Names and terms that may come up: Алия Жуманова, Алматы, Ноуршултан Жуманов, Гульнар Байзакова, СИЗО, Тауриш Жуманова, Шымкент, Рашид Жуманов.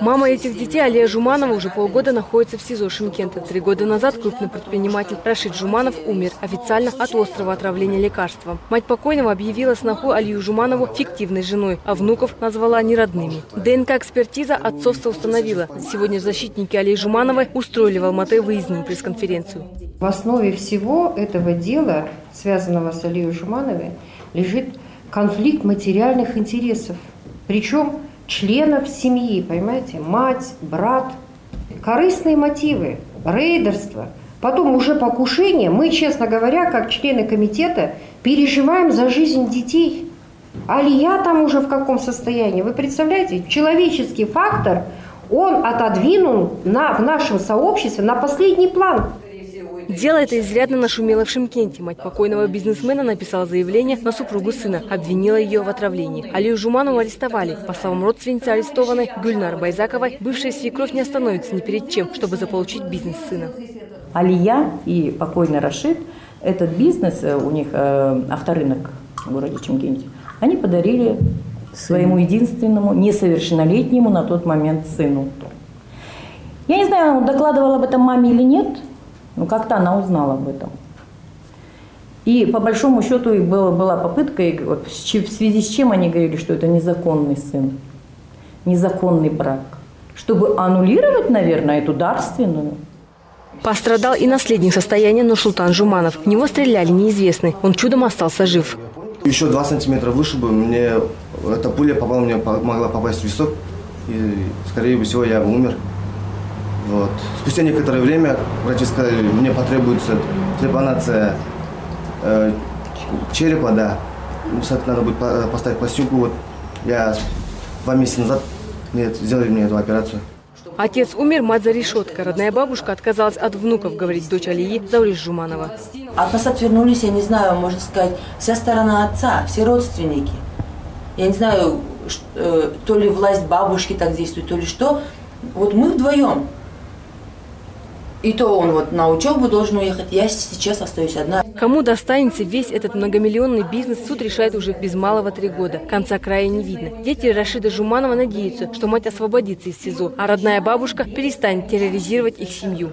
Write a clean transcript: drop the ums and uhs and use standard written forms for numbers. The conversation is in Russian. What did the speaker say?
Мама этих детей, Алия Жуманова, уже полгода находится в СИЗО Шымкента. 3 года назад крупный предприниматель Рашид Жуманов умер официально от острого отравления лекарством. Мать покойного объявила сноху Алию Жуманову фиктивной женой, а внуков назвала неродными. ДНК-экспертиза отцовство установила. Сегодня защитники Алии Жумановой устроили в Алматы выездную пресс-конференцию. В основе всего этого дела, связанного с Алией Жумановой, лежит конфликт материальных интересов. Причем членов семьи, понимаете, мать, брат, корыстные мотивы, рейдерство, потом уже покушение. Мы, честно говоря, как члены комитета, переживаем за жизнь детей. Алия там уже в каком состоянии? Вы представляете, человеческий фактор, он отодвинул в нашем сообществе на последний план. Дело это изрядно нашумело в Шымкенте. Мать покойного бизнесмена написала заявление на супругу сына, обвинила ее в отравлении. Алию Жуманову арестовали. По словам родственницы арестованной Гульнар Байзаковой, бывшая свекровь не остановится ни перед чем, чтобы заполучить бизнес сына. Алия и покойный Рашид, этот бизнес у них авторынок в городе Шымкенте, они подарили своему единственному несовершеннолетнему на тот момент сыну. Я не знаю, он докладывал об этом маме или нет. Ну, как-то она узнала об этом. И по большому счету была попытка, в связи с чем они говорили, что это незаконный сын, незаконный брак, чтобы аннулировать, наверное, эту дарственную. Пострадал и наследник состояния Ноуршултан Жуманов. В него стреляли неизвестный. Он чудом остался жив. Еще 2 сантиметра выше бы, эта пуля попала, мне могла попасть в висок, и, скорее всего, я бы умер. Вот. Спустя некоторое время врачи сказали, мне потребуется трепанация черепа, да. Надо будет поставить пластинку. Вот. Я 2 месяца назад сделали мне эту операцию. Отец умер, мать за решеткой. Родная бабушка отказалась от внуков, говорит дочь Алии, Тауриш Жуманова. От нас отвернулись, я не знаю, можно сказать, вся сторона отца, все родственники. Я не знаю, то ли власть бабушки так действует, то ли что. Вот мы вдвоем. И то он вот на учебу должен уехать, я сейчас остаюсь одна. Кому достанется весь этот многомиллионный бизнес, суд решает уже без малого 3 года. Конца края не видно. Дети Рашида Жуманова надеются, что мать освободится из СИЗО, а родная бабушка перестанет терроризировать их семью.